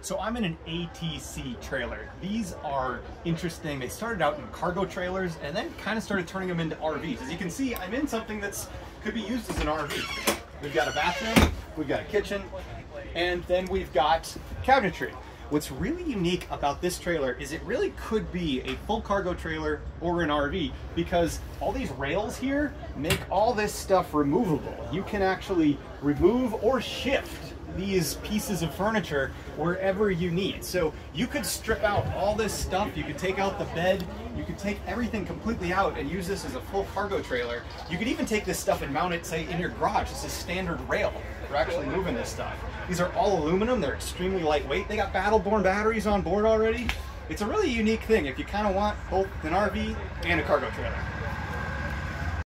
So I'm in an ATC trailer. These are interesting. They started out in cargo trailers and then kind of started turning them into RVs. As you can see, I'm in something that's could be used as an RV. We've got a bathroom, we've got a kitchen, and then we've got cabinetry. What's really unique about this trailer is it really could be a full cargo trailer or an RV because all these rails here make all this stuff removable. You can actually remove or shift these pieces of furniture wherever you need. So you could strip out all this stuff, you could take out the bed, you could take everything completely out and use this as a full cargo trailer. You could even take this stuff and mount it, say, in your garage. This is standard rail for actually moving this stuff. These are all aluminum, they're extremely lightweight. They got Battle Born batteries on board already. It's a really unique thing if you kind of want both an RV and a cargo trailer.